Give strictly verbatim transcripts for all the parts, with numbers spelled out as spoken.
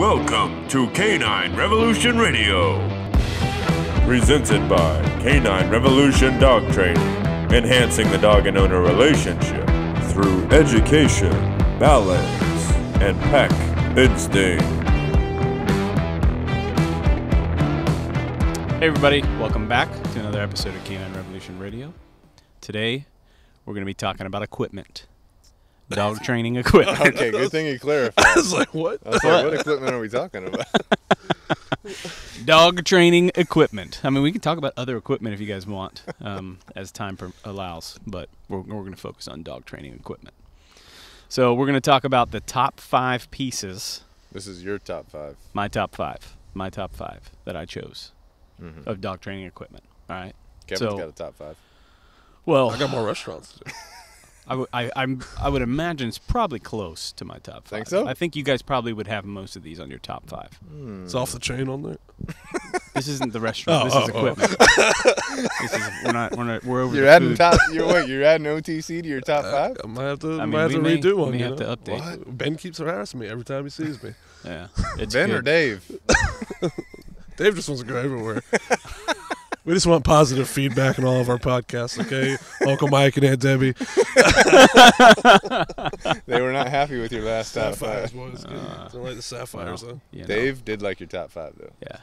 Welcome to Canine Revolution Radio. Presented by Canine Revolution Dog Training. Enhancing the dog and owner relationship through education, balance, and pack instinct. Hey everybody, welcome back to another episode of Canine Revolution Radio. Today, we're going to be talking about equipment. Dog training equipment. Okay, good thing you clarified. I was like, what? I was like, what equipment are we talking about? Dog training equipment. I mean, we can talk about other equipment if you guys want, um, as time per- allows, but we're, we're going to focus on dog training equipment. So we're going to talk about the top five pieces. This is your top five. My top five. My top five that I chose mm-hmm. of dog training equipment. All right. Kevin's so, got a top five. Well, I got more restaurants to do. I, w- I, I'm, I would imagine it's probably close to my top five. Think so? I think you guys probably would have most of these on your top five. Mm. It's off the chain on there. This isn't the restaurant. Oh, this is oh, equipment. Oh. This is, we're not. We're not. We're over. You're the adding food. top. You're what? You're adding O T C to your top five? I might have to. I, I mean, might have to may, redo one. We have know? to update. What? Ben keeps harassing me every time he sees me. Yeah. It's Ben good. or Dave? Dave just wants to go everywhere. We just want positive feedback on all of our podcasts, okay? Uncle Mike and Aunt Debbie. They were not happy with your last Sapphires, top five. Boys, uh, don't like the Sapphires, well, though. You know. Dave did like your top five, though. Yeah.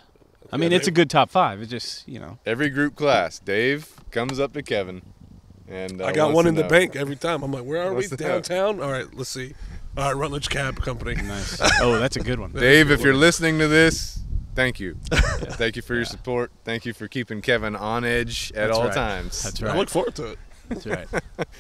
I mean, yeah, it's Dave. a good top five. It's just, you know. Every group class, Dave comes up to Kevin. and uh, I got one in the bank every time. I'm like, where are What's we? Downtown? Up? All right, let's see. All right, Rutledge Cab Company. Nice. Oh, that's a good one. Dave, if you're listening to this. Thank you. Yeah. Thank you for your yeah. support. Thank you for keeping Kevin on edge at That's all right. times. That's right. I look forward to it. That's right.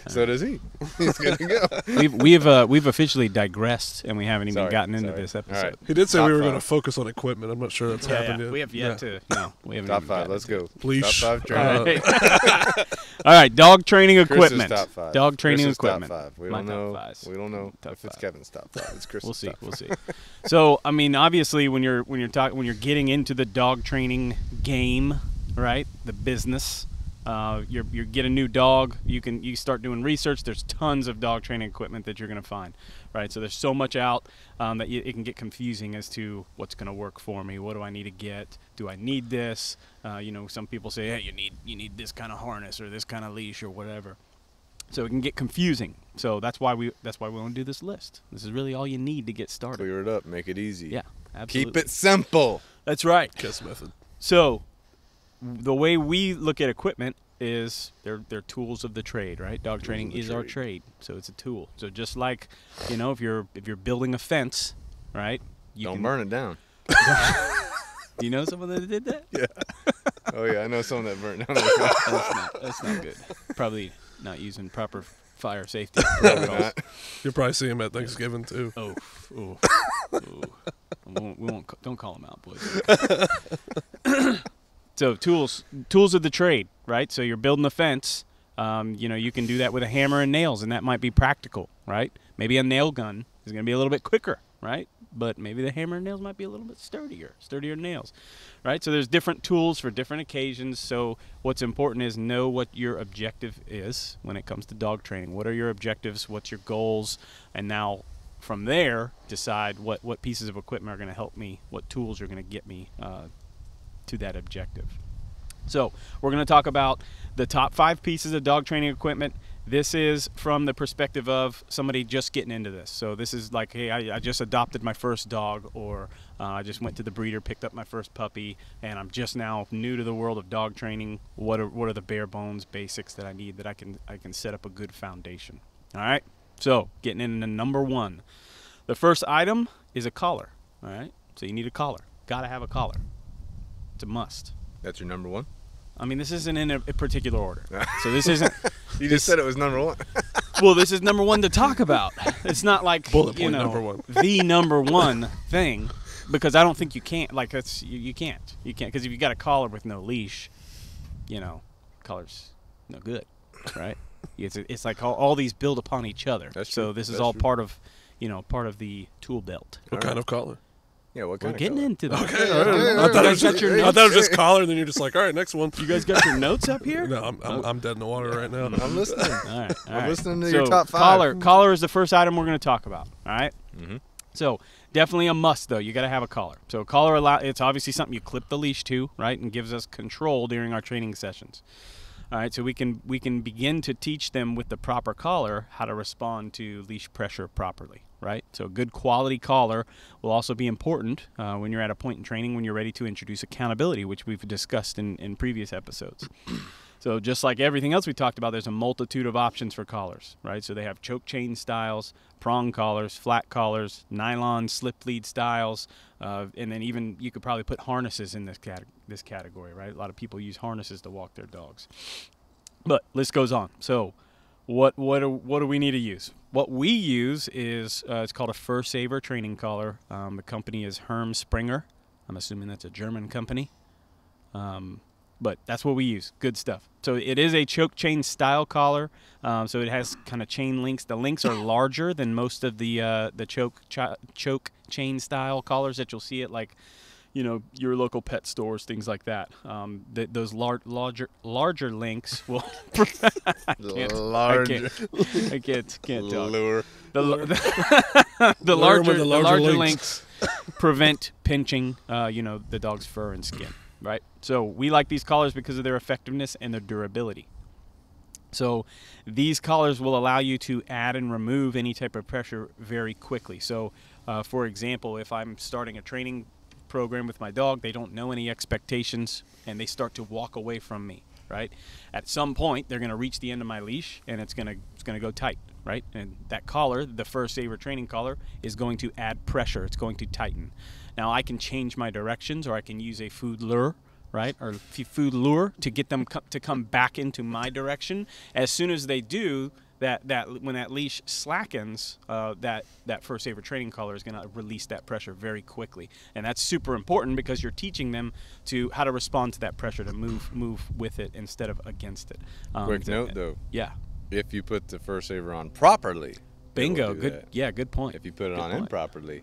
So does he. He's good to go. We've we've, uh, we've officially digressed, and we haven't even sorry, gotten into sorry. this episode. Right. He did say Top we were going to focus on equipment. I'm not sure that's yeah, happened yeah. yet. We have yet yeah. to. No, we haven't. Top five. Let's go. Leash. Top five training. All right. all right. Dog training equipment. Top five. Dog training Chris's equipment. Top five. We don't My know. Top fives. We don't know top if five. it's Kevin's top five. It's Chris's. We'll see. Top we'll see. So I mean, obviously, when you're when you're talking when you're getting into the dog training game, right? The business. Uh, you you get a new dog. You can you start doing research. There's tons of dog training equipment that you're gonna find, right? So there's so much out um, that you, it can get confusing as to what's gonna work for me. What do I need to get? Do I need this? Uh, you know, some people say, hey, you need you need this kind of harness or this kind of leash or whatever. So it can get confusing. So that's why we that's why we want to do this list. This is really all you need to get started. Clear it up. Make it easy. Yeah, absolutely. Keep it simple. That's right. Kiss method. So. The way we look at equipment is they're they're tools of the trade, right? Dog training is our trade, so it's a tool. So just like, you know, if you're if you're building a fence, right? You don't can, burn it down. Do you know someone that did that? Yeah. Oh yeah, I know someone that burned down. that's not that's not good. Probably not using proper fire safety. Not. You'll probably see him at Thanksgiving too. Oh, oh, oh. We won't, we won't. Don't call him out, boys. So tools, tools of the trade, right? So you're building a fence. Um, you know, you can do that with a hammer and nails, and that might be practical, right? Maybe a nail gun is going to be a little bit quicker, right? But maybe the hammer and nails might be a little bit sturdier, sturdier nails, right? So there's different tools for different occasions. So what's important is know what your objective is when it comes to dog training. What are your objectives? What's your goals? And now from there, decide what, what pieces of equipment are going to help me, what tools are going to get me uh to that objective. So we're going to talk about the top five pieces of dog training equipment. This is from the perspective of somebody just getting into this. So this is like, hey, I, I just adopted my first dog, or uh, I just went to the breeder, picked up my first puppy, and I'm just now new to the world of dog training. What are what are the bare bones basics that I need that I can I can set up a good foundation? All right. So getting into number one, the first item is a collar. All right. So you need a collar. Got to have a collar. It's a must. That's your number one? I mean, this isn't in a, a particular order. So this isn't... You just this, said it was number one. Well, this is number one to talk about. It's not like, Bullet you know, number one. the number one thing, because I don't think you can't. Like, that's you, you can't. You can't, because if you got a collar with no leash, you know, collar's no good, right? It's, it's like all, all these build upon each other. That's so true. This is that's all true. part of, you know, part of the tool belt. What all kind right. of collar? Yeah, what kind We're getting color? into that. Okay, all right. All right. I thought it was just, just collar, and then you're just like, all right, next one. You guys got your notes up here? No, I'm I'm, I'm dead in the water right now. I'm listening. All right, all right. I'm listening to so your top five. Collar, collar is the first item we're going to talk about, all right? Mm-hmm. So definitely a must, though. You got to have a collar. So a collar, allow, it's obviously something you clip the leash to, right, and gives us control during our training sessions. All right, so we can, we can begin to teach them with the proper collar how to respond to leash pressure properly, right? So a good quality collar will also be important uh, when you're at a point in training when you're ready to introduce accountability, which we've discussed in, in previous episodes. So just like everything else we talked about, there's a multitude of options for collars, right? So they have choke chain styles, prong collars, flat collars, nylon slip lead styles, uh, and then even you could probably put harnesses in this, cate this category, right? A lot of people use harnesses to walk their dogs. But list goes on. So what, what, do, what do we need to use? What we use is, uh, it's called a Fur Saver training collar. Um, the company is Herm Springer. I'm assuming that's a German company. Um... But that's what we use. Good stuff. So it is a choke chain style collar. Um, so it has kind of chain links. The links are larger than most of the uh, the choke ch choke chain style collars that you'll see at, like, you know, your local pet stores, things like that. Um, th those lar larger larger links will. I can't. Larger. I can't. I can't, can't talk. Lure. The, Lure. The, the, larger, the larger the larger links, links prevent pinching. Uh, you know, the dog's fur and skin. Right, so we like these collars because of their effectiveness and their durability. So these collars will allow you to add and remove any type of pressure very quickly. So uh, for example, if I'm starting a training program with my dog, they don't know any expectations and they start to walk away from me, right? At some point they're going to reach the end of my leash and it's going to it's going to go tight, right? And that collar, the Fur Saver training collar, is going to add pressure. It's going to tighten. Now I can change my directions, or I can use a food lure, right, or food lure to get them co to come back into my direction. As soon as they do, that that when that leash slackens, uh, that that Fur Saver training collar is going to release that pressure very quickly, and that's super important because you're teaching them to how to respond to that pressure, to move move with it instead of against it. Um, Quick note though. Yeah. If you put the Fur Saver on properly, bingo. Good. That. Yeah. Good point. If you put it good on point. improperly.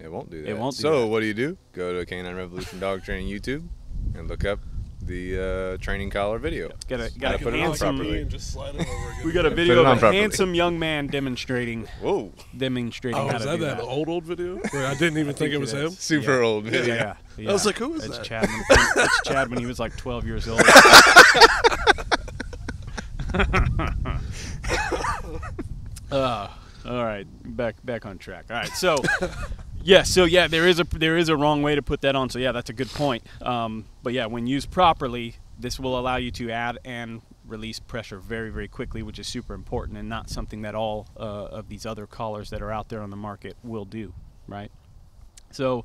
It won't do that. It won't do so that. What do you do? Go to Canine Revolution Dog Training YouTube and look up the uh, training collar video. Yep. Gotta, gotta, gotta put it on properly. And just slide it over again. We got a video of a properly. handsome young man demonstrating. Whoa! Demonstrating. Oh, how is to that, do that that old old video? Where I didn't even think, think it was him. Super yeah. old video. Yeah. Yeah. yeah. I was like, who is that's that? Chad when, that's Chad when he was like twelve years old. uh, all right, back back on track. All right, so yeah, so yeah, there is a there is a wrong way to put that on. So yeah, that's a good point. Um, but yeah, when used properly, this will allow you to add and release pressure very very quickly, which is super important and not something that all uh, of these other collars that are out there on the market will do, right? So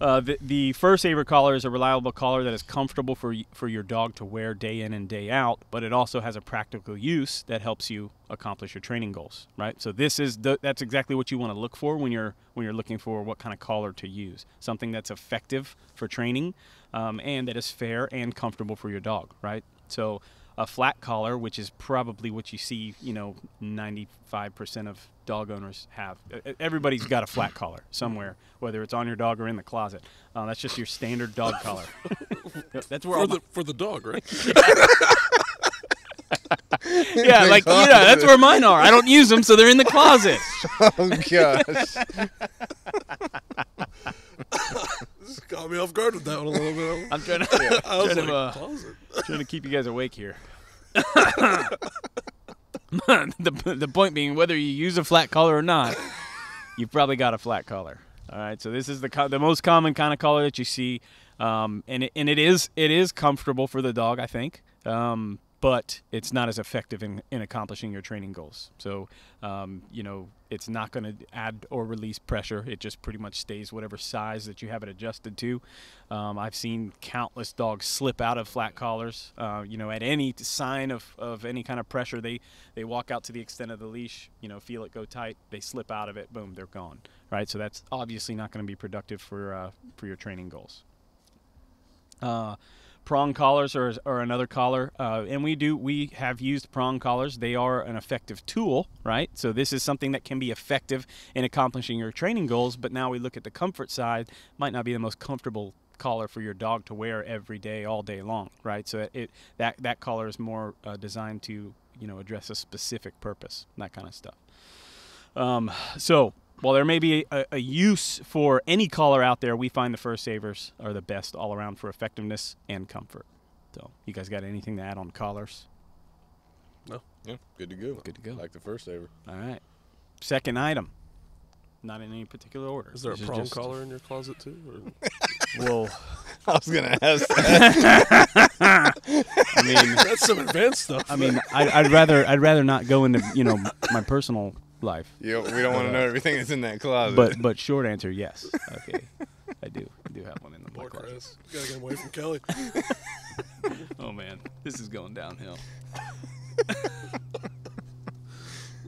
uh, the the Fur Saver collar is a reliable collar that is comfortable for for your dog to wear day in and day out, but it also has a practical use that helps you accomplish your training goals, right? So this is the, that's exactly what you want to look for when you're when you're looking for what kind of collar to use. Something that's effective for training, um, and that is fair and comfortable for your dog, right? So a flat collar, which is probably what you see, you know, ninety-five percent of dog owners have. Everybody's got a flat collar somewhere, whether it's on your dog or in the closet. Uh, that's just your standard dog collar. That's where for, all the, for the dog, right? Yeah, like, you know, that's where mine are. I don't use them, so they're in the closet. Oh, gosh. This caught me off guard with that one a little bit. I'm trying to, yeah. I was trying, like, to uh, trying to keep you guys awake here. the, the point being, whether you use a flat collar or not, you've probably got a flat collar. All right, so this is the co the most common kind of collar that you see, um, and it, and it is it is comfortable for the dog, I think. Um, But it's not as effective in, in accomplishing your training goals. So, um, you know, it's not going to add or release pressure. It just pretty much stays whatever size that you have it adjusted to. Um, I've seen countless dogs slip out of flat collars. Uh, you know, at any sign of, of any kind of pressure, they, they walk out to the extent of the leash, you know, feel it go tight, they slip out of it, boom, they're gone, right? So that's obviously not going to be productive for, uh, for your training goals. Uh, Prong collars are, are another collar, uh, and we do we have used prong collars. They are an effective tool, right? So this is something that can be effective in accomplishing your training goals, but now we look at the comfort side. Might not be the most comfortable collar for your dog to wear every day, all day long, right? So it that, that collar is more uh, designed to, you know, address a specific purpose, that kind of stuff. Um, so while there may be a, a use for any collar out there, we find the Fur Savers are the best all around for effectiveness and comfort. So you guys got anything to add on collars? No. Yeah, good to go. Good to go. I like the Fur Saver. All right. Second item. Not in any particular order. Is there a prong collar in your closet too? Or? Well, I was gonna ask that. I mean, that's some advanced stuff. I mean, I, I'd rather I'd rather not go into you know my personal life. Yeah, we don't want to uh, know everything that's in that closet. But but short answer, yes. Okay, I do I do have one in the Poor closet. Chris. You gotta get away from Kelly. Oh man, this is going downhill.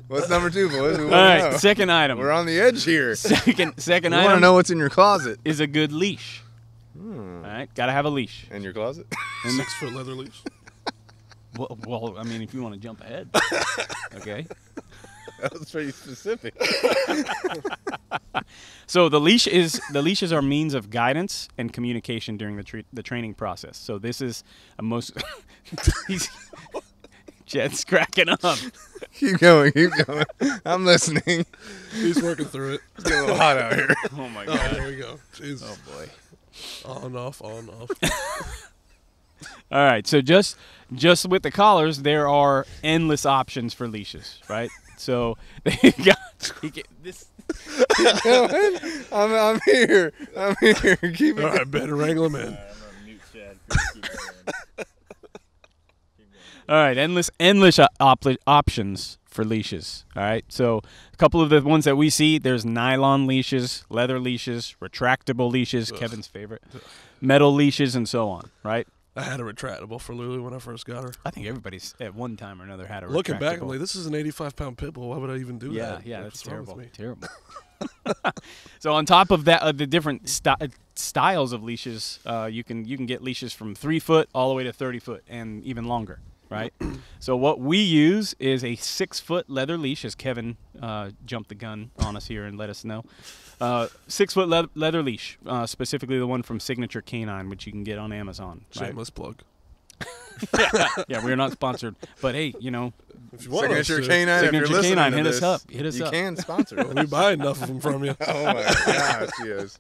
What's number two, boys? All right, know. second item. We're on the edge here. Second, second we item. I want to know what's in your closet. Is a good leash. Hmm. All right, gotta have a leash. In your closet? And six foot leather leash. Well, well, I mean, if you want to jump ahead. Okay. That was pretty specific. So the leash is the leash is our means of guidance and communication during the tra the training process. So this is a most. Jed's cracking up. Keep going, keep going. I'm listening. He's working through it. It's getting a little hot out here. Oh, my God. Oh, there we go. Jeez. Oh, boy. On, off, on, off. All right, so just just with the collars, there are endless options for leashes, right? So they got – this. I'm, I'm here. I'm here. Keep All right, going. Better wrangle them in. Right, I'm on mute, Jed. Keep going. All right, endless, endless op options for leashes. All right, so a couple of the ones that we see, there's nylon leashes, leather leashes, retractable leashes, Ugh. Kevin's favorite, metal leashes, and so on, right? I had a retractable for Lulu when I first got her. I think everybody's at one time or another had a retractable. Looking back, I'm like, this is an eighty-five pound pit bull. Why would I even do yeah, that? Yeah, yeah, that's terrible. Terrible. So on top of that, uh, the different st styles of leashes, uh, you can you can get leashes from three foot all the way to thirty foot and even longer. Right, so what we use is a six-foot leather leash, as Kevin uh, jumped the gun on us here and let us know. Uh, six-foot le leather leash, uh, specifically the one from Signature Canine, which you can get on Amazon. Shameless right? plug. yeah, yeah, we're not sponsored, but hey, you know, if you want Signature us, Canine, Signature if you're Canine, hit this, us up. Hit us you up. You can sponsor us. We buy enough of them from you. Oh my gosh, yes.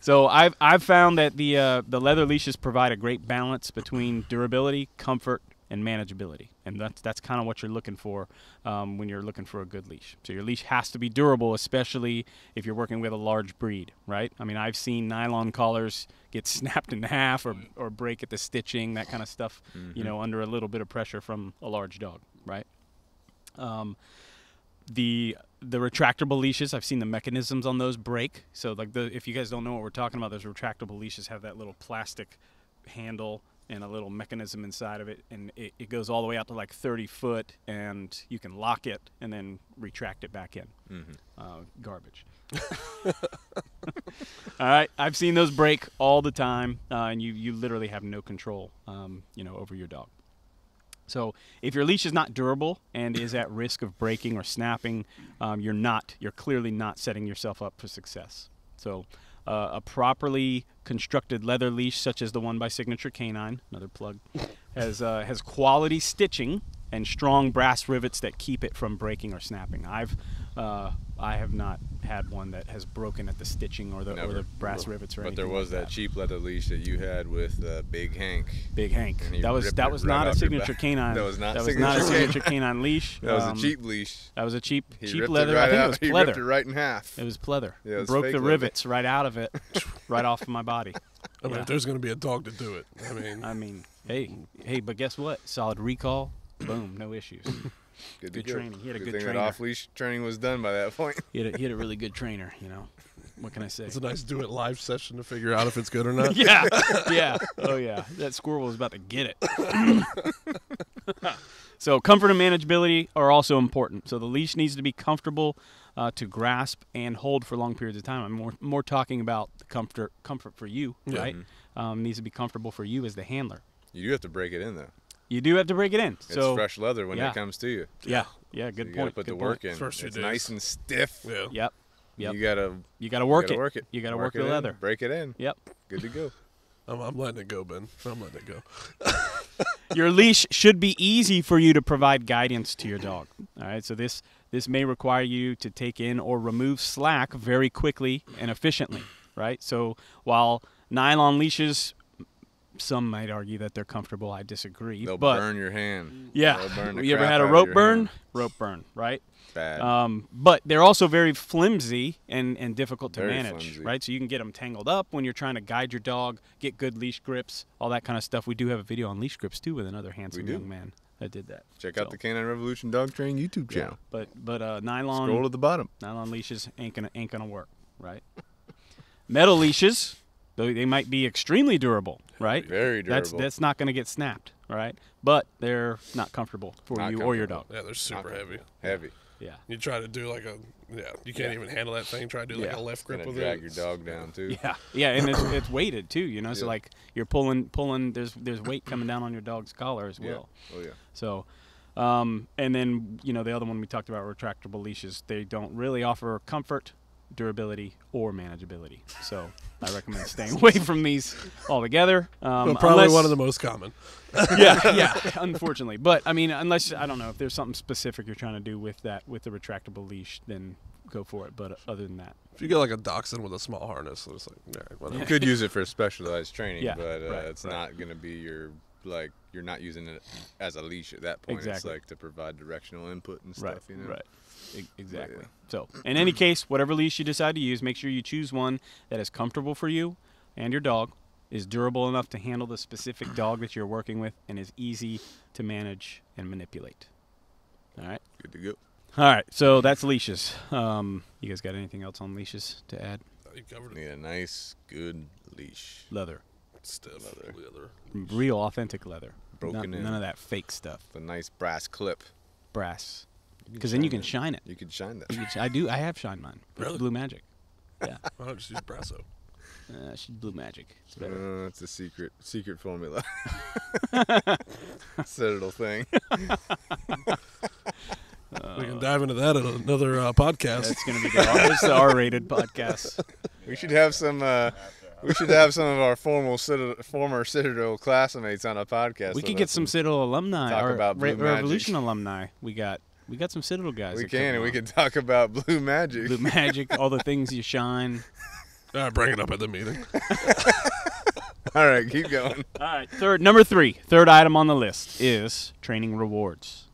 So I've I've found that the uh, the leather leashes provide a great balance between durability, comfort, and manageability, and that's that's kind of what you're looking for um, when you're looking for a good leash. So your leash has to be durable, especially if you're working with a large breed, right? I mean, I've seen nylon collars get snapped in half or or break at the stitching, that kind of stuff. Mm-hmm. You know, under a little bit of pressure from a large dog, right? Um, the the retractable leashes, I've seen the mechanisms on those break. So like the if you guys don't know what we're talking about, those retractable leashes have that little plastic handle and a little mechanism inside of it, and it, it goes all the way out to like thirty foot, and you can lock it and then retract it back in. Mm-hmm. Uh, garbage. All right, I've seen those break all the time, uh, and you, you literally have no control um, you know, over your dog. So if your leash is not durable and is at risk of breaking or snapping, um, you're, not, you're clearly not setting yourself up for success. So Uh, a properly constructed leather leash, such as the one by Signature Canine, another plug, has uh, has quality stitching and strong brass rivets that keep it from breaking or snapping. I've uh, I have not had one that has broken at the stitching or the, or the brass rivets or anything. But there was like that, that cheap leather leash that you had with uh, Big Hank. Big Hank. That was that was not a Signature Canine. That was not a Signature Canine leash. That was a cheap leash. That was a cheap cheap leather. I think it was pleather. He ripped it right in half. It was pleather. Yeah, broke the rivets right out of it, right off of my body. I mean, if there's gonna be a dog to do it, I mean. I mean, hey, hey, but guess what? Solid recall. Boom, no issues. Good, good training. Go. He had a good, good thing trainer. That off-leash training was done by that point. He had, a, he had a really good trainer, you know. What can I say? It's a nice do-it live session to figure out if it's good or not. Yeah, yeah. Oh, yeah. That squirrel was about to get it. So comfort and manageability are also important. So the leash needs to be comfortable uh, to grasp and hold for long periods of time. I'm more, more talking about the comfort, comfort for you, yeah. right? Mm-hmm. um, needs to be comfortable for you as the handler. You do have to break it in, though. You do have to break it in. It's so, fresh leather when yeah. it comes to you. Yeah, yeah, good so you point. You put good the work point. in. First it's nice and stiff. Yeah. Yep, yep. You gotta you gotta work you gotta it. Work it. You gotta work, work the in, leather. Break it in. Yep. Good to go. I'm, I'm letting it go, Ben. I'm letting it go. Your leash should be easy for you to provide guidance to your dog. All right, so this This may require you to take in or remove slack very quickly and efficiently, right? So while nylon leashes, some might argue that they're comfortable. I disagree. They'll but burn your hand. Yeah. Burn the you ever had a rope burn? Hand. Rope burn, right? Bad. Um, but they're also very flimsy and, and difficult to very manage, flimsy. right? So you can get them tangled up when you're trying to guide your dog, get good leash grips, all that kind of stuff. We do have a video on leash grips, too, with another handsome young man that did that. Check so. out the Canine Revolution Dog Training YouTube channel. Yeah, but but uh, nylon... Scroll to the bottom. Nylon leashes ain't gonna, ain't gonna work, right? Metal leashes... They might be extremely durable, right? Very durable. That's, that's not going to get snapped, right? But they're not comfortable for not you comfortable. or your dog. Yeah, they're super heavy. Heavy. Yeah. You try to do like a, yeah, you can't yeah. even handle that thing. Try to do yeah. like a left grip with it. Drag your dog down too. Yeah, yeah, and it's, it's weighted too, you know. Yeah. So like you're pulling, pulling. There's there's weight coming down on your dog's collar as well. Yeah. Oh yeah. So. Um, and then you know the other one we talked about, retractable leashes. They don't really offer comfort, durability, or manageability, so I recommend staying away from these altogether. Um, well, probably unless, one of the most common. yeah, yeah, unfortunately. But I mean, unless I don't know if there's something specific you're trying to do with that, with the retractable leash, then go for it. But other than that, if you get like a dachshund with a small harness, it's like all right, whatever. You could use it for specialized training, yeah, but uh, right, it's right. not going to be your like you're not using it as a leash at that point. Exactly. It's like to provide directional input and stuff. Right, you know? Right. Exactly. So in any case, whatever leash you decide to use, make sure you choose one that is comfortable for you and your dog, is durable enough to handle the specific dog that you're working with, and is easy to manage and manipulate. All right. Good to go. All right. So that's leashes. Um, you guys got anything else on leashes to add? You covered it. Need a nice, good leash. Leather. Stiff leather. leather. Real, authentic leather. Broken in. None of that fake stuff. The nice brass clip. Brass. Because then you can it. shine it. You can shine that. Can sh I do. I have shined mine. Really? Blue Magic. Yeah. Why don't you just use Brasso? Uh, she's Blue Magic. It's better. No, no, no, it's a secret, secret formula. It's a little thing. Uh, we can dive into that in another uh, podcast. It's going to be good. It's the R-rated podcast. We should have some... Uh, We should have some of our formal Citadel, former Citadel classmates on a podcast. We could get some Citadel alumni. Talk about Blue Re Magic. Revolution alumni. We got... We got some Citadel guys. We can, and we can talk about Blue Magic. Blue Magic, all the things you shine. All right, bring it up at the meeting. All right, keep going. All right, third, number three, third item on the list is training rewards.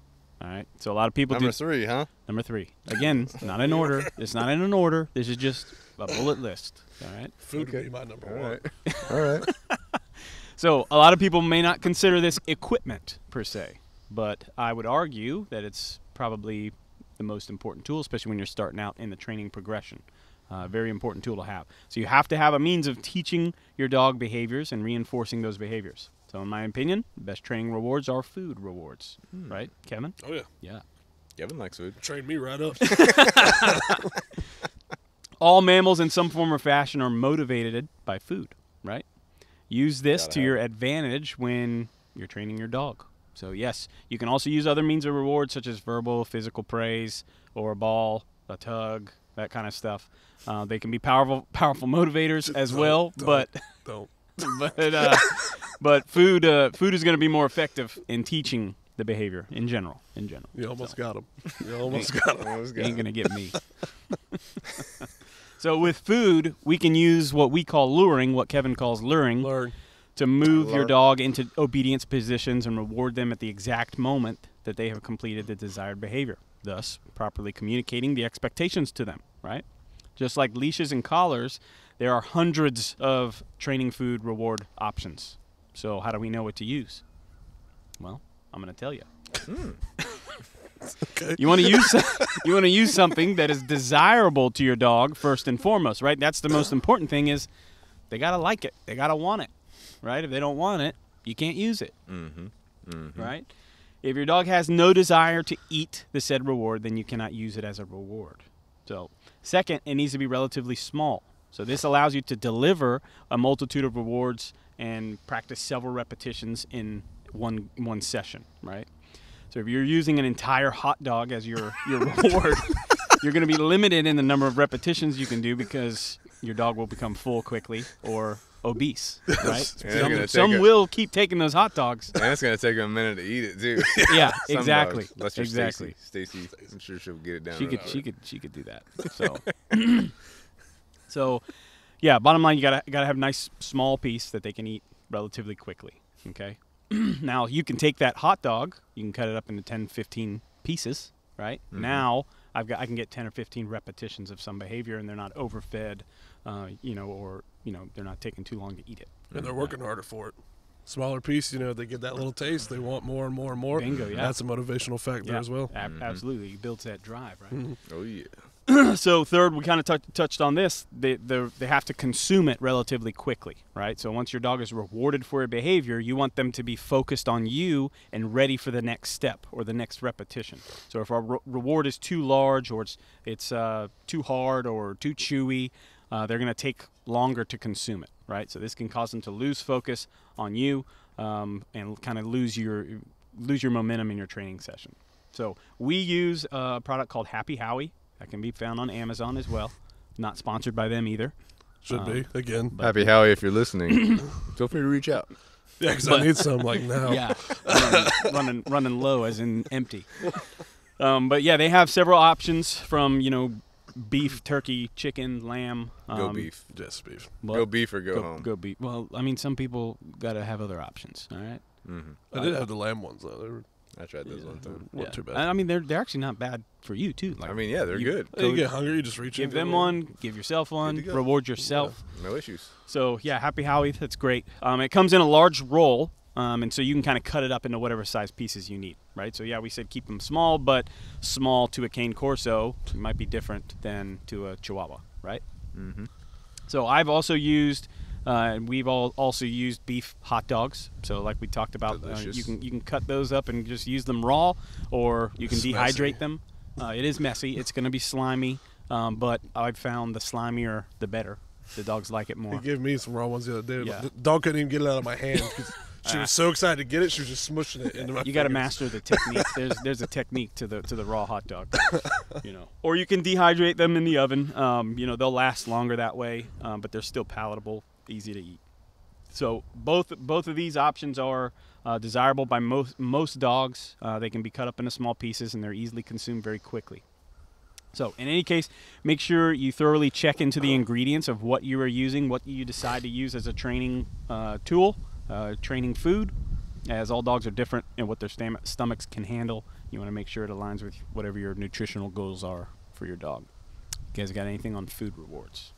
All right, so a lot of people do. Number three, huh? Number three. Again, not in order. It's not in an order. This is just a bullet list. All right. Food would be my number one. All right. All right. So a lot of people may not consider this equipment per se, but I would argue that it's probably the most important tool, especially when you're starting out in the training progression. Uh, very important tool to have. So you have to have a means of teaching your dog behaviors and reinforcing those behaviors. So in my opinion, the best training rewards are food rewards. Hmm. Right, Kevin? Oh, yeah. Yeah. Kevin likes food. Train me right up. All mammals in some form or fashion are motivated by food, right? Use this to your advantage when you're training your dog. So, yes, you can also use other means of reward, such as verbal, physical praise, or a ball, a tug, that kind of stuff. Uh, they can be powerful powerful motivators as don't, well, don't, but don't. but, uh, but food uh, food is going to be more effective in teaching the behavior in general. In general. You almost so. got him. You almost got him. Almost got ain't going to get me. So with food, we can use what we call luring, what Kevin calls luring. Luring. To move your dog into obedience positions and reward them at the exact moment that they have completed the desired behavior, thus properly communicating the expectations to them, right? Just like leashes and collars, there are hundreds of training food reward options. So how do we know what to use? Well, I'm going to tell you. Mm. Okay. You want to use you want to use something that is desirable to your dog first and foremost, right? That's the most important thing is they got to like it. They got to want it. Right? If they don't want it, you can't use it. Mm-hmm. Mm-hmm. Right? If your dog has no desire to eat the said reward, then you cannot use it as a reward. So, second, it needs to be relatively small. So this allows you to deliver a multitude of rewards and practice several repetitions in one one session, right? So if you're using an entire hot dog as your, your reward, you're going to be limited in the number of repetitions you can do because your dog will become full quickly or obese, right? Some, some a, will keep taking those hot dogs. And it's going to take them a minute to eat it, too. Yeah, exactly. Dogs, exactly. Stacy, I'm sure she'll get it down. She could, she could, she could do that. So, so, yeah. Bottom line, you gotta gotta have a nice small piece that they can eat relatively quickly. Okay. Now you can take that hot dog, you can cut it up into ten, fifteen pieces, right? Mm-hmm. Now I've got I can get ten or fifteen repetitions of some behavior, and they're not overfed, uh, you know, or you know they're not taking too long to eat it. And they're working harder for it. Smaller piece, you know, they get that little taste. They want more and more and more. Bingo, yeah. That's a motivational factor yeah, as well. Ab mm-hmm. Absolutely, it builds that drive, right? Mm-hmm. Oh yeah. So third, we kind of touched on this. They they have to consume it relatively quickly, right? So once your dog is rewarded for a behavior, you want them to be focused on you and ready for the next step or the next repetition. So if our re reward is too large, or it's it's uh, too hard or too chewy, uh, they're going to take longer to consume it. Right, so this can cause them to lose focus on you um, and kind of lose your lose your momentum in your training session. So we use a product called Happy Howie that can be found on Amazon as well. Not sponsored by them either. Should um, be again. Happy Howie, if you're listening, feel free to reach out. Yeah, because I need some like now. Yeah, running, running running low as in empty. Um, but yeah, they have several options from you know. beef, turkey, chicken, lamb. Um, go beef. Just beef. Well, go beef or go, go home. Go beef. Well, I mean, some people got to have other options, all right? Mm-hmm. I did have the lamb ones, though. They were, I tried those yeah, one time. Yeah. Not too bad. I mean, they're, they're actually not bad for you, too. Like, I mean, yeah, they're you, good. You get hungry, you just reach Give them one, give yourself one, reward yourself. Yeah, no issues. So, yeah, Happy Howie, that's great. Um, it comes in a large roll. Um, and so you can kind of cut it up into whatever size pieces you need, right? So, yeah, we said keep them small, but small to a Cane Corso might be different than to a Chihuahua, right? Mm-hmm. So I've also used, uh, and we've all also used beef hot dogs. So like we talked about, uh, you can you can cut those up and just use them raw, or you can it's dehydrate messy. them. Uh, it is messy. It's going to be slimy, um, but I've found the slimier, the better. The dogs like it more. He gave me some raw ones the other day. Yeah. The dog couldn't even get it out of my hand. She was so excited to get it, she was just smushing it into my. You got to master the technique. There's there's a technique to the to the raw hot dog, you know. Or you can dehydrate them in the oven. Um, you know they'll last longer that way, um, but they're still palatable, easy to eat. So both both of these options are uh, desirable by most most dogs. Uh, they can be cut up into small pieces and they're easily consumed very quickly. So in any case, make sure you thoroughly check into the ingredients of what you are using, what you decide to use as a training uh, tool. Uh, training food, as all dogs are different and what their stom stomachs can handle. You want to make sure it aligns with whatever your nutritional goals are for your dog. You guys got anything on food rewards?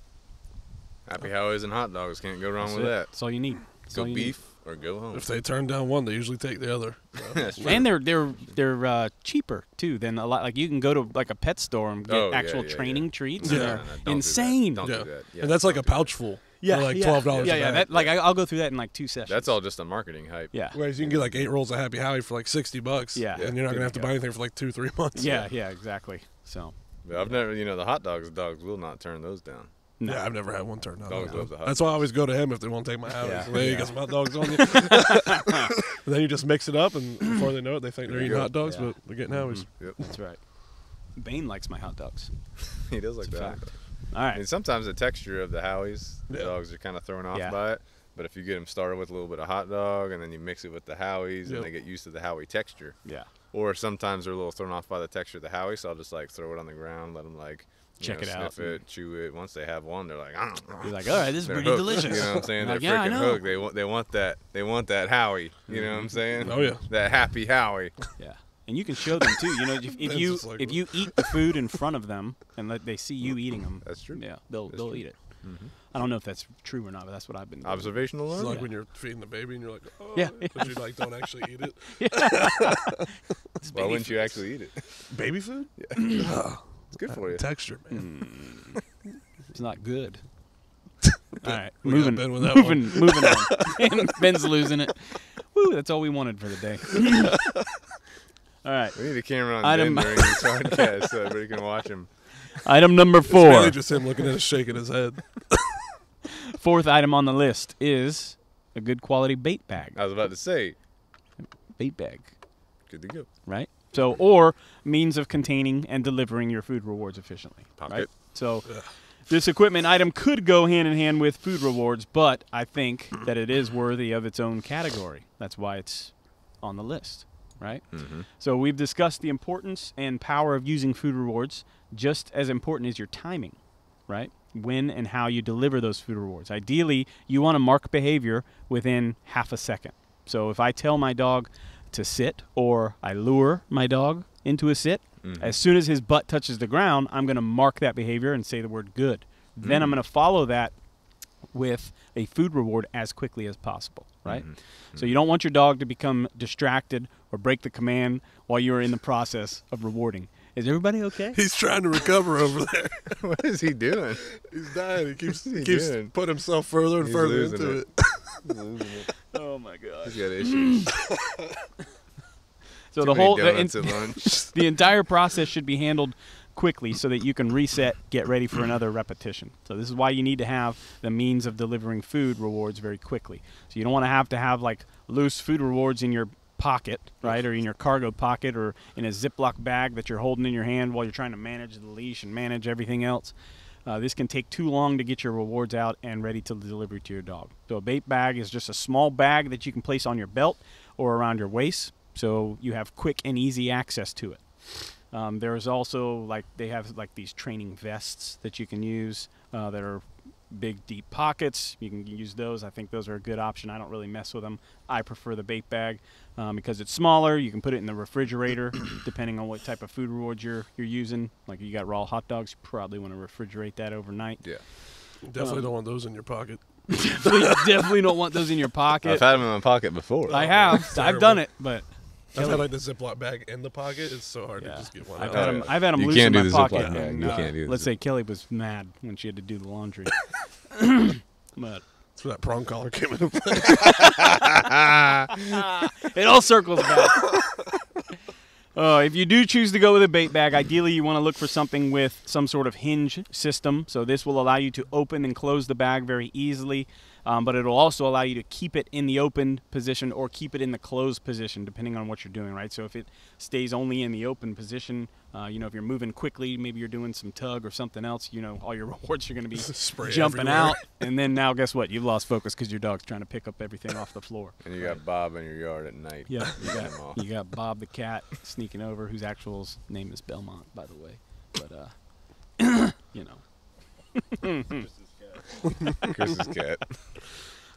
Happy Howies and hot dogs, can't go wrong that's with it. that. That's all you need. That's go you beef need. or go home. If they turn down one, they usually take the other. That's true. And they're they're they're uh, cheaper too than a lot. Like you can go to like a pet store and get oh, actual yeah, yeah, training yeah. treats. Yeah, they're no, no, insane. Do yeah. do yeah, and that's like a pouch full. Yeah, like twelve dollars. Yeah, yeah. yeah that, like I'll go through that in like two sessions. That's all just a marketing hype. Yeah. Whereas you can get like eight rolls of Happy Howie for like sixty bucks. Yeah. And you're not gonna have to buy anything for like two, three months. Yeah, yeah, exactly. So. But I've yeah. never, you know, the hot dogs. Dogs will not turn those down. No. Yeah, I've never had one turn down. Dogs love the hot dogs. That's why I always go to him if they want to take my Howie. Yeah. So, hey, yeah. you got some hot dogs on you. And then you just mix it up, and before they know it, they think they're eating hot dogs, yeah. but they're getting Howies. Mm-hmm. Yep. That's right. Bane likes my hot dogs. He does like that. All right. I mean, sometimes the texture of the Howies, the yeah. dogs are kind of thrown off yeah. by it. But if you get them started with a little bit of hot dog and then you mix it with the Howies yep. and they get used to the Howie texture. Yeah. Or sometimes they're a little thrown off by the texture of the Howie, so I'll just like throw it on the ground, let them like check know, it out, sniff it, chew it. Once they have one, they're like, ah. You're like, all right, this is pretty hooked. delicious. You know what I'm saying? Like, they're yeah, freaking hooked. They want, they want that. They want that Howie. You know what I'm saying? Oh yeah. That Happy Howie. Yeah. And you can show them too. You know, if, if you like if you eat the food in front of them and let they see you eating them, that's true. Yeah, they'll that's they'll true. eat it. Mm-hmm. I don't know if that's true or not, but that's what I've been doing. Observational learning. It's like yeah. when you're feeding the baby and you're like, oh, yeah, yeah. but you like don't actually eat it. Why wouldn't food. you actually eat it? Baby food? Yeah. Oh, it's good for you. Texture, man. Mm. It's not good. All right, we moving, Ben with that moving, one. moving on. Ben's losing it. Woo, that's all we wanted for the day. All right. We need a camera on Item Ben during this podcast so everybody can watch him. Item number four. It's really just him looking at us shaking his head. Fourth item on the list is a good quality bait bag. I was about to say. Bait bag. Good to go. Right? So, or means of containing and delivering your food rewards efficiently. Pocket. Right? So, yeah. This equipment item could go hand in hand with food rewards, but I think that it is worthy of its own category. That's why it's on the list, right? Mm-hmm. So we've discussed the importance and power of using food rewards. Just as important is your timing, right? When and how you deliver those food rewards. Ideally, you want to mark behavior within half a second. So if I tell my dog to sit, or I lure my dog into a sit, mm-hmm. as soon as his butt touches the ground, I'm going to mark that behavior and say the word good. Mm-hmm. Then I'm going to follow that with a food reward as quickly as possible, right? Mm-hmm. Mm-hmm. So you don't want your dog to become distracted or break the command while you're in the process of rewarding. Is everybody okay? He's trying to recover over there. What is he doing? He's dying. He keeps, he keeps putting himself further and He's further into it. it. He's losing it. Oh, my gosh. He's got issues. So Too the whole the, in, the entire process should be handled quickly so that you can reset, get ready for another repetition. So this is why you need to have the means of delivering food rewards very quickly. So you don't want to have to have, like, loose food rewards in your pocket, right, or in your cargo pocket, or in a Ziploc bag that you're holding in your hand while you're trying to manage the leash and manage everything else. Uh, this can take too long to get your rewards out and ready to deliver to your dog. So a bait bag is just a small bag that you can place on your belt or around your waist, so you have quick and easy access to it. Um, there's also, like, they have, like, these training vests that you can use uh, that are big, deep pockets. You can use those. I think those are a good option. I don't really mess with them. I prefer the bait bag um, because it's smaller. You can put it in the refrigerator depending on what type of food rewards you're you're using. Like, you got raw hot dogs, you probably want to refrigerate that overnight. Yeah. Definitely um, don't want those in your pocket. definitely, definitely don't want those in your pocket. I've had them in my pocket before. I have. I've done it, but... I've had, like, the Ziploc bag in the pocket. It's so hard yeah. to just get one I've out. Had him, I've had them loose in my pocket. And, uh, you can't do the Let's Ziploc. say Kelly was mad when she had to do the laundry. But that's where that prong collar came into play. It all circles back. Uh, if you do choose to go with a bait bag, ideally you want to look for something with some sort of hinge system. So this will allow you to open and close the bag very easily, um, but it will also allow you to keep it in the open position or keep it in the closed position, depending on what you're doing, right? So if it stays only in the open position, uh, you know, if you're moving quickly, maybe you're doing some tug or something else, you know, all your rewards are going to be jumping everywhere. out. And then now guess what? You've lost focus because your dog's trying to pick up everything off the floor. And you got Bob in your yard at night. Yeah, you got, you got Bob the cat sneaking over, whose actual name is Belmont, by the way, but uh, you know, Chris's cat. Chris's cat.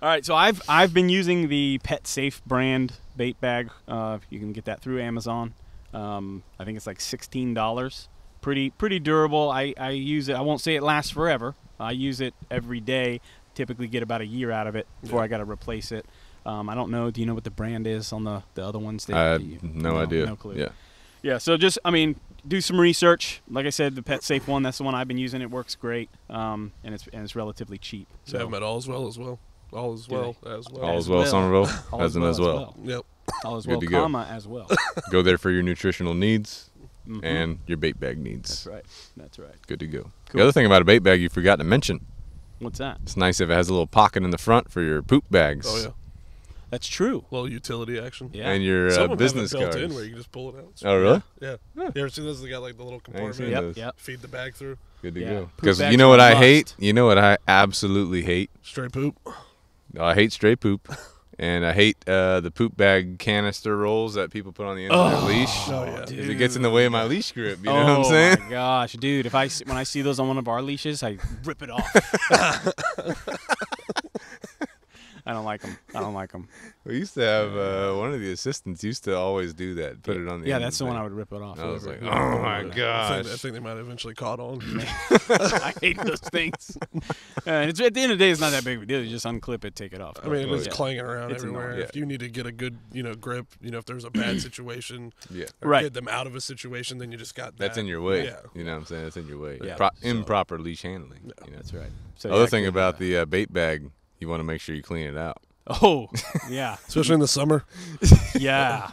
All right, so I've I've been using the Pet Safe brand bait bag. Uh, you can get that through Amazon. Um, I think it's like sixteen dollars. Pretty pretty durable. I I use it. I won't say it lasts forever. I use it every day. Typically get about a year out of it before yeah. I got to replace it. Um, I don't know. Do you know what the brand is on the, the other ones? That I have you, no, no idea. No clue. Yeah. Yeah. So just, I mean, do some research. Like I said, the Pet Safe one, that's the one I've been using. It works great. Um, and it's and it's relatively cheap. So you have them at Allswell as well. Allswell as well. Allswell, Somerville, as in as well. Yep. Allswell, comma, as well. Go there for your nutritional needs mm-hmm. and your bait bag needs. That's right. That's right. Good to go. Cool. The other thing about a bait bag you forgot to mention. What's that? It's nice if it has a little pocket in the front for your poop bags. Oh, yeah. That's true. Well, utility action. Yeah. And your uh, business cards. Some of them have it built in where you can just pull it out. Oh, really? Yeah. yeah. yeah. You ever seen those? They got like the little compartment. Yep, yep. Feed the bag through. Good to yeah. go. Because you know what I hate? You know what I absolutely hate? Stray poop. I hate stray poop. And I hate uh, the poop bag canister rolls that people put on the end oh, of their leash. Oh, yeah. Dude. It gets in the way of my leash grip. You oh, know what I'm saying? Oh, my gosh. Dude, if I, when I see those on one of our leashes, I rip it off. I don't like them. I don't like them. We used to have uh, one of the assistants used to always do that. Put it on the yeah. End that's the one I would rip it off. I was like, oh, oh my gosh! I think they might have eventually caught on. I hate those things. Uh, it's, at the end of the day, it's not that big of a deal. You just unclip it, take it off. I mean, it's yeah. clanging around it's everywhere. Annoying. If you need to get a good, you know, grip, you know, if there's a bad situation, yeah, or right. get them out of a situation, then you just got that. That's in your way. Yeah. You know what I'm saying? That's in your way. Yeah. Pro so. Improper leash handling. Yeah. You know? That's right. So Other thing about the uh, bait bag. You want to make sure you clean it out. Oh, yeah. Especially in the summer. Yeah.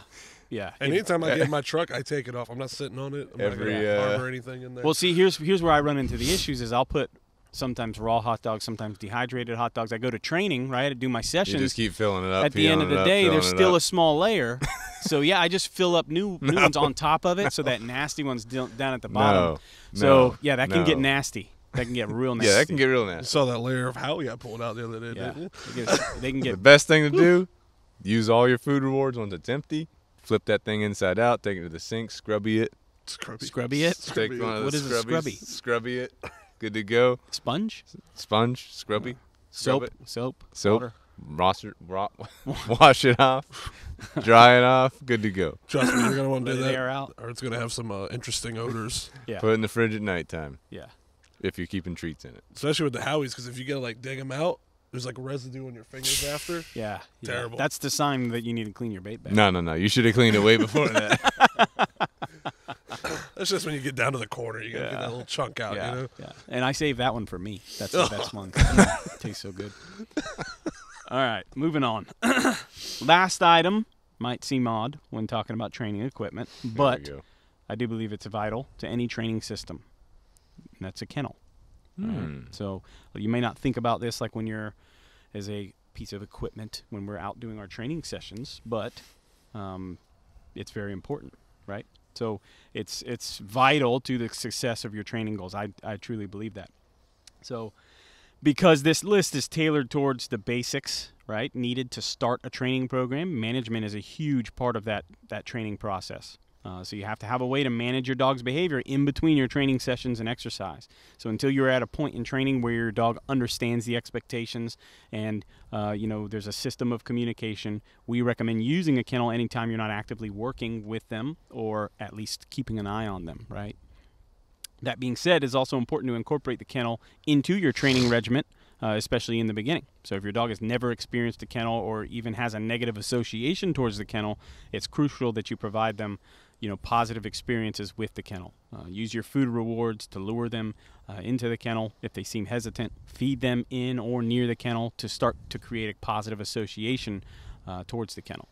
Yeah. And anytime I get in my truck, I take it off. I'm not sitting on it. I'm Every, not going to harbor uh, anything in there. Well, see, here's, here's where I run into the issues is I'll put sometimes raw hot dogs, sometimes dehydrated hot dogs. I go to training, right? I do my sessions. You just keep filling it up. At the end of the day, there's still a small layer. So, yeah, I just fill up new, new no. ones on top of it so that nasty one's down at the bottom. No. So, yeah, that no. can get nasty. That can get real nasty. Yeah, that can get real nasty. I saw that layer of Howie I pulled out the other day. Yeah. Didn't you? They can get the best thing to do, use all your food rewards when it's empty, flip that thing inside out, take it to the sink, scrubby it. Scrubby, scrubby it? Take scrubby one of what is a scrubby? Scrubby it. Good to go. Sponge? Sponge, scrubby. Yeah. Soap, it. soap, soap, soap. Wash it, wash it off, dry it off, good to go. Trust me, you're gonna want to do that, air out. Or it's gonna have some uh, interesting odors. Yeah. Put it in the fridge at nighttime. Yeah. If you're keeping treats in it, especially with the Howies, because if you gotta like dig them out, there's like residue on your fingers after. Yeah. Terrible. Yeah. That's the sign that you need to clean your bait bag. No, no, no. You should have cleaned it way before that. That's just when you get down to the corner, you gotta yeah. get that little chunk out. Yeah. You know. Yeah. And I save that one for me. That's the best one. It tastes so good. All right, moving on. Last item might seem odd when talking about training equipment, but I do believe it's vital to any training system, and that's a kennel. Mm. Right? So you may not think about this like when you're as a piece of equipment when we're out doing our training sessions, but um, it's very important, right? So it's it's vital to the success of your training goals. I, I truly believe that. So... because this list is tailored towards the basics, right, needed to start a training program, management is a huge part of that, that training process. Uh, so you have to have a way to manage your dog's behavior in between your training sessions and exercise. So until you're at a point in training where your dog understands the expectations and, uh, you know, there's a system of communication, we recommend using a kennel anytime you're not actively working with them or at least keeping an eye on them, right? That being said, it's also important to incorporate the kennel into your training regimen, uh, especially in the beginning. So if your dog has never experienced a kennel or even has a negative association towards the kennel, it's crucial that you provide them, you know, positive experiences with the kennel. Uh, use your food rewards to lure them uh, into the kennel. If they seem hesitant, feed them in or near the kennel to start to create a positive association uh, towards the kennel.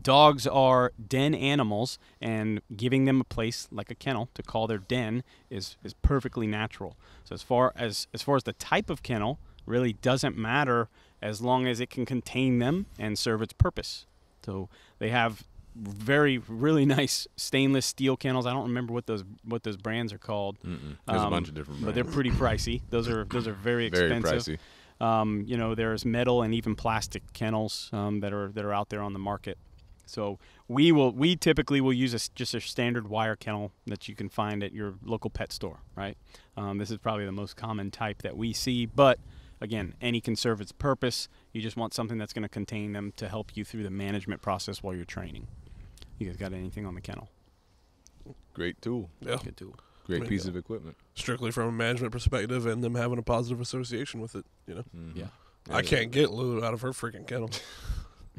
Dogs are den animals, and giving them a place like a kennel to call their den is is perfectly natural. So as far as as far as the type of kennel really doesn't matter, as long as it can contain them and serve its purpose. So they have very really nice stainless steel kennels. I don't remember what those what those brands are called. Mm-mm. There's um, a bunch of different brands, but they're pretty pricey. Those are those are very expensive. Very pricey. Um, you know, there's metal and even plastic kennels um, that are that are out there on the market. So we will we typically will use a, just a standard wire kennel that you can find at your local pet store, right? Um, this is probably the most common type that we see, but again, any can serve its purpose. You just want something that's going to contain them to help you through the management process while you're training. You guys got anything on the kennel? Great tool. Yeah. Good tool. Great I mean, piece yeah. of equipment. Strictly from a management perspective and them having a positive association with it, you know? Mm-hmm. Yeah. I yeah. can't get Lou out of her freaking kennel.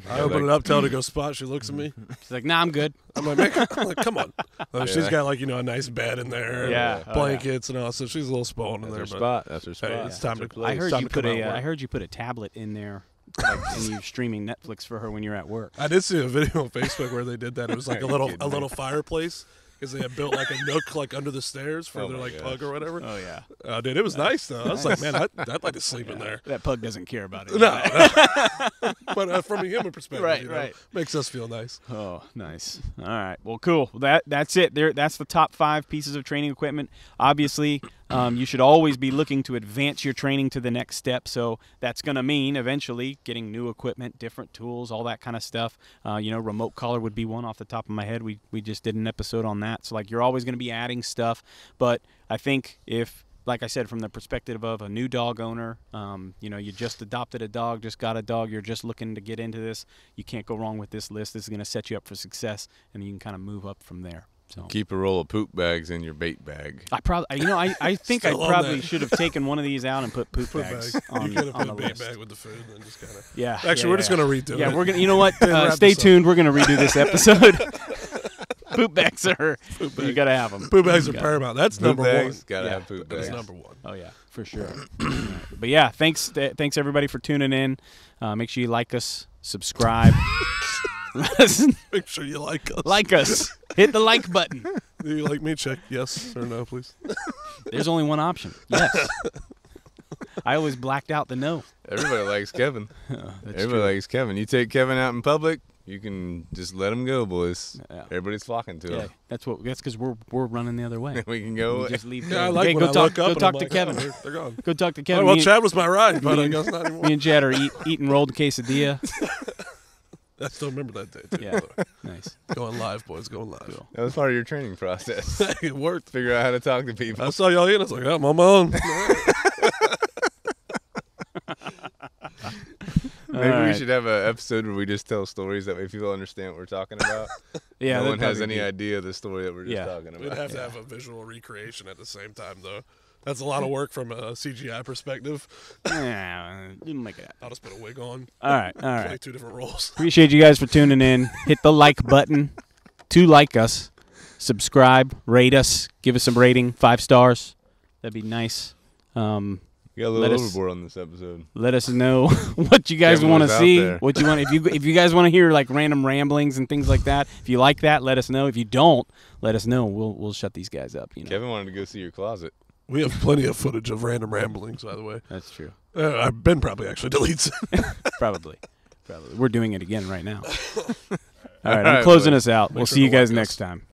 I open like, it up, tell her to go spot. She looks at me. She's like, "Nah, I'm good." I'm like, Make her, I'm like "Come on." Like, yeah. She's got like you know a nice bed in there, yeah, and blankets oh, yeah. and all. So she's a little spawned in there. Her but spot. That's her spot. Hey, yeah. It's time That's to. Play. I heard you put a. Uh, I heard you put a tablet in there, like, and you're streaming Netflix for her when you're at work. I did see a video on Facebook where they did that. It was like a little a little fireplace. Because they had built like a nook like under the stairs for oh their like gosh. pug or whatever. Oh yeah, uh, dude, it was yeah. nice though. I was nice. like, man, I'd, I'd like to sleep yeah. in there. That pug doesn't care about it. No, no. But uh, from a human perspective, right, you know, right, makes us feel nice. Oh, nice. All right, well, cool. That that's it. There, that's the top five pieces of training equipment. Obviously, um, you should always be looking to advance your training to the next step. So that's going to mean eventually getting new equipment, different tools, all that kind of stuff. Uh, you know, remote collar would be one off the top of my head. We we just did an episode on that. So, like, you're always going to be adding stuff. But I think if, like I said, from the perspective of a new dog owner, um, you know, you just adopted a dog, just got a dog, you're just looking to get into this, you can't go wrong with this list. This is going to set you up for success, and you can kind of move up from there. So keep a roll of poop bags in your bait bag. I probably, you know, I, I think I probably should have taken one of these out and put poop, poop bags bag. on, you on put the a bait list. Bag with the food and just kind of. Yeah. Actually, yeah, we're yeah. just going to redo yeah, it. Yeah, we're going to, you know what? Uh, stay tuned. We're going to redo this episode. Poop bags are, poop bags. you gotta have them. Poop bags you are paramount. That's poop number bags, one. Gotta yeah. have poop bags. That's number one. Oh yeah, for sure. But yeah, thanks, th thanks everybody for tuning in. Uh, make sure you like us, subscribe. Make sure you like us. Like us. Hit the like button. Do you like me? Check yes or no, please. There's only one option. Yes. I always blacked out the no. Everybody likes Kevin. Oh, Everybody true. likes Kevin. You take Kevin out in public, you can just let them go, boys. Yeah. Everybody's flocking to yeah. them. That's what. That's because we're we're running the other way. we can go. We just leave. Yeah, I like hey, when go I talk, look up. Go talk to like, Kevin. Oh, they're gone. Go talk to Kevin. Oh, well, Chad was my ride, but I guess not anymore. Me and Chad are eat, eating rolled quesadilla. I still remember that day too. Yeah, nice. Going live, boys. Going live. Cool. That was part of your training process. It worked. Figure out how to talk to people. I saw y'all eating. I was like, oh, I'm on my own. Maybe right. we should have an episode where we just tell stories. That way people understand what we're talking about. yeah, No one has any be... idea of the story that we're just yeah. talking about. We'd have yeah. to have a visual recreation at the same time, though. That's a lot of work from a C G I perspective. Yeah, you make it. I'll just put a wig on. All right, all right. Play two different roles. Appreciate you guys for tuning in. Hit the like button to like us. Subscribe, rate us, give us some rating, five stars. That'd be nice. Um, we got a little overboard on this episode. Let us know what you guys want to see. There. What you want if you if you guys want to hear like random ramblings and things like that. If you like that, let us know. If you don't, let us know. We'll we'll shut these guys up. You know? Kevin wanted to go see your closet. We have plenty of footage of random ramblings, by the way. That's true. Uh, Ben probably actually deletes it. probably. Probably. We're doing it again right now. All right, All right I'm right, closing buddy. us out. Make we'll sure see you guys us. next time.